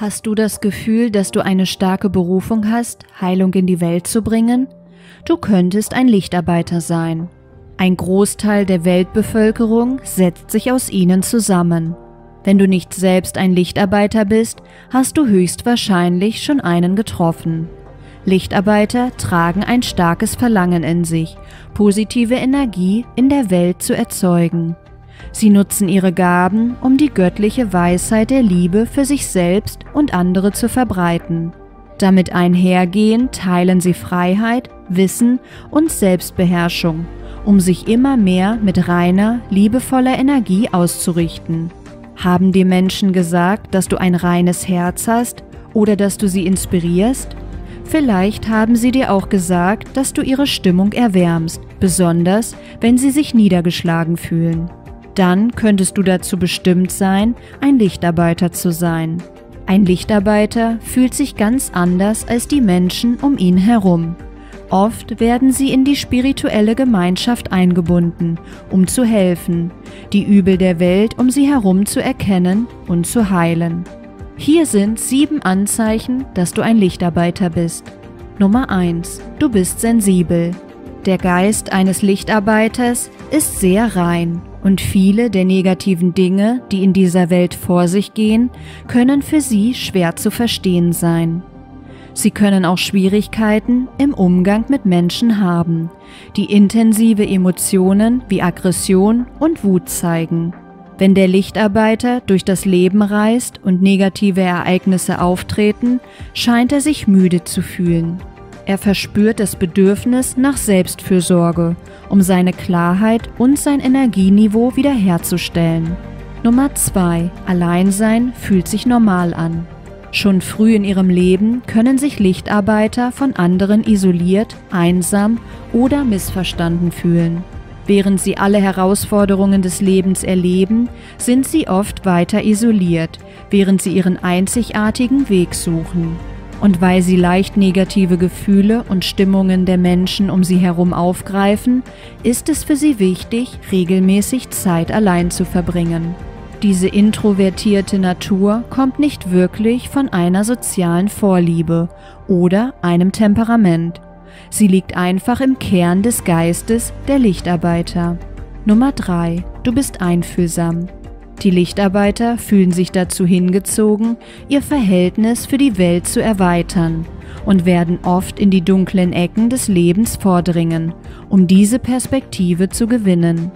Hast du das Gefühl, dass du eine starke Berufung hast, Heilung in die Welt zu bringen? Du könntest ein Lichtarbeiter sein. Ein Großteil der Weltbevölkerung setzt sich aus ihnen zusammen. Wenn du nicht selbst ein Lichtarbeiter bist, hast du höchstwahrscheinlich schon einen getroffen. Lichtarbeiter tragen ein starkes Verlangen in sich, positive Energie in der Welt zu erzeugen. Sie nutzen ihre Gaben, um die göttliche Weisheit der Liebe für sich selbst und andere zu verbreiten. Damit einhergehend teilen sie Freiheit, Wissen und Selbstbeherrschung, um sich immer mehr mit reiner, liebevoller Energie auszurichten. Haben die Menschen gesagt, dass du ein reines Herz hast oder dass du sie inspirierst? Vielleicht haben sie dir auch gesagt, dass du ihre Stimmung erwärmst, besonders wenn sie sich niedergeschlagen fühlen. Dann könntest du dazu bestimmt sein, ein Lichtarbeiter zu sein. Ein Lichtarbeiter fühlt sich ganz anders als die Menschen um ihn herum. Oft werden sie in die spirituelle Gemeinschaft eingebunden, um zu helfen, die Übel der Welt um sie herum zu erkennen und zu heilen. Hier sind 7 Anzeichen, dass du ein Lichtarbeiter bist. Nummer 1. Du bist sensibel. Der Geist eines Lichtarbeiters ist sehr rein. Und viele der negativen Dinge, die in dieser Welt vor sich gehen, können für sie schwer zu verstehen sein. Sie können auch Schwierigkeiten im Umgang mit Menschen haben, die intensive Emotionen wie Aggression und Wut zeigen. Wenn der Lichtarbeiter durch das Leben reist und negative Ereignisse auftreten, scheint er sich müde zu fühlen. Er verspürt das Bedürfnis nach Selbstfürsorge, um seine Klarheit und sein Energieniveau wiederherzustellen. Nummer 2. Alleinsein fühlt sich normal an. Schon früh in ihrem Leben können sich Lichtarbeiter von anderen isoliert, einsam oder missverstanden fühlen. Während sie alle Herausforderungen des Lebens erleben, sind sie oft weiter isoliert, während sie ihren einzigartigen Weg suchen. Und weil sie leicht negative Gefühle und Stimmungen der Menschen um sie herum aufgreifen, ist es für sie wichtig, regelmäßig Zeit allein zu verbringen. Diese introvertierte Natur kommt nicht wirklich von einer sozialen Vorliebe oder einem Temperament. Sie liegt einfach im Kern des Geistes der Lichtarbeiter. Nummer 3. Du bist einfühlsam. Die Lichtarbeiter fühlen sich dazu hingezogen, ihr Verhältnis für die Welt zu erweitern und werden oft in die dunklen Ecken des Lebens vordringen, um diese Perspektive zu gewinnen.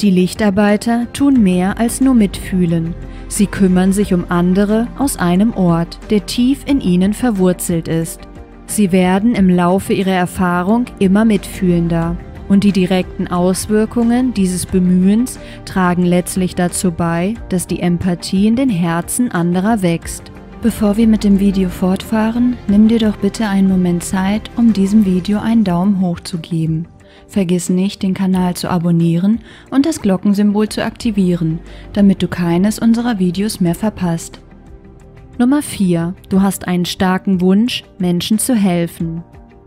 Die Lichtarbeiter tun mehr als nur mitfühlen. Sie kümmern sich um andere aus einem Ort, der tief in ihnen verwurzelt ist. Sie werden im Laufe ihrer Erfahrung immer mitfühlender. Und die direkten Auswirkungen dieses Bemühens tragen letztlich dazu bei, dass die Empathie in den Herzen anderer wächst. Bevor wir mit dem Video fortfahren, nimm dir doch bitte einen Moment Zeit, um diesem Video einen Daumen hoch zu geben. Vergiss nicht, den Kanal zu abonnieren und das Glockensymbol zu aktivieren, damit du keines unserer Videos mehr verpasst. Nummer 4. Du hast einen starken Wunsch, Menschen zu helfen.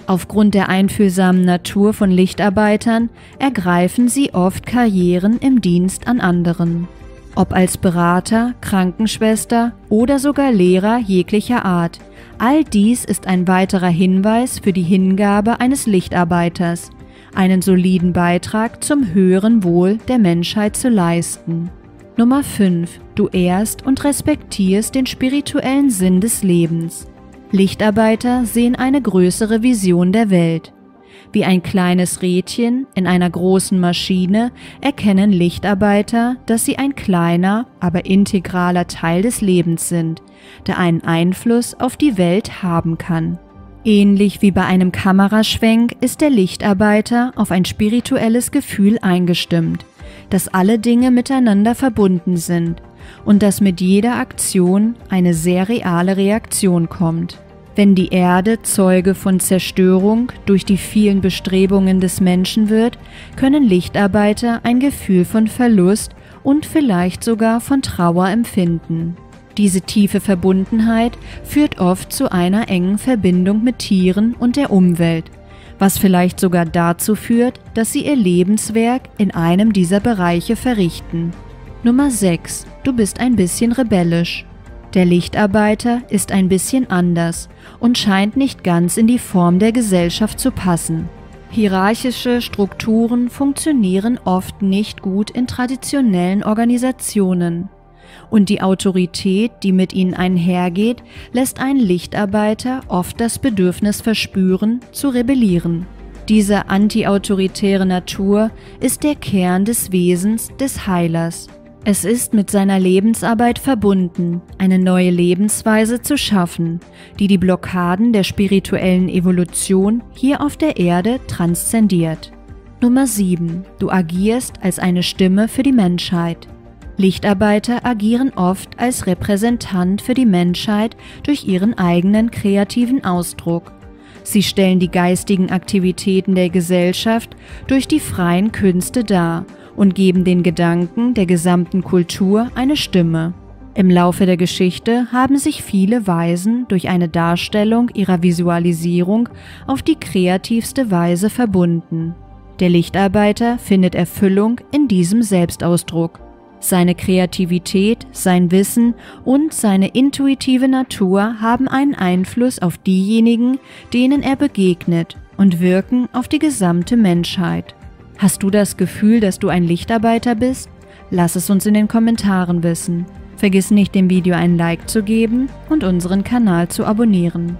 Aufgrund der einfühlsamen Natur von Lichtarbeitern ergreifen sie oft Karrieren im Dienst an anderen. Ob als Berater, Krankenschwester oder sogar Lehrer jeglicher Art, all dies ist ein weiterer Hinweis für die Hingabe eines Lichtarbeiters, einen soliden Beitrag zum höheren Wohl der Menschheit zu leisten. Nummer 5. Du ehrst und respektierst den spirituellen Sinn des Lebens. Lichtarbeiter sehen eine größere Vision der Welt. Wie ein kleines Rädchen in einer großen Maschine erkennen Lichtarbeiter, dass sie ein kleiner, aber integraler Teil des Lebens sind, der einen Einfluss auf die Welt haben kann. Ähnlich wie bei einem Kameraschwenk ist der Lichtarbeiter auf ein spirituelles Gefühl eingestimmt, dass alle Dinge miteinander verbunden sind und dass mit jeder Aktion eine sehr reale Reaktion kommt. Wenn die Erde Zeuge von Zerstörung durch die vielen Bestrebungen des Menschen wird, können Lichtarbeiter ein Gefühl von Verlust und vielleicht sogar von Trauer empfinden. Diese tiefe Verbundenheit führt oft zu einer engen Verbindung mit Tieren und der Umwelt, was vielleicht sogar dazu führt, dass sie ihr Lebenswerk in einem dieser Bereiche verrichten. Nummer 6. Du bist ein bisschen rebellisch. Der Lichtarbeiter ist ein bisschen anders und scheint nicht ganz in die Form der Gesellschaft zu passen. Hierarchische Strukturen funktionieren oft nicht gut in traditionellen Organisationen. Und die Autorität, die mit ihnen einhergeht, lässt einen Lichtarbeiter oft das Bedürfnis verspüren, zu rebellieren. Diese antiautoritäre Natur ist der Kern des Wesens des Heilers. Es ist mit seiner Lebensarbeit verbunden, eine neue Lebensweise zu schaffen, die die Blockaden der spirituellen Evolution hier auf der Erde transzendiert. Nummer 7. Du agierst als eine Stimme für die Menschheit. Lichtarbeiter agieren oft als Repräsentant für die Menschheit durch ihren eigenen kreativen Ausdruck. Sie stellen die geistigen Aktivitäten der Gesellschaft durch die freien Künste dar und geben den Gedanken der gesamten Kultur eine Stimme. Im Laufe der Geschichte haben sich viele Weisen durch eine Darstellung ihrer Visualisierung auf die kreativste Weise verbunden. Der Lichtarbeiter findet Erfüllung in diesem Selbstausdruck. Seine Kreativität, sein Wissen und seine intuitive Natur haben einen Einfluss auf diejenigen, denen er begegnet, und wirken auf die gesamte Menschheit. Hast du das Gefühl, dass du ein Lichtarbeiter bist? Lass es uns in den Kommentaren wissen. Vergiss nicht, dem Video einen Like zu geben und unseren Kanal zu abonnieren.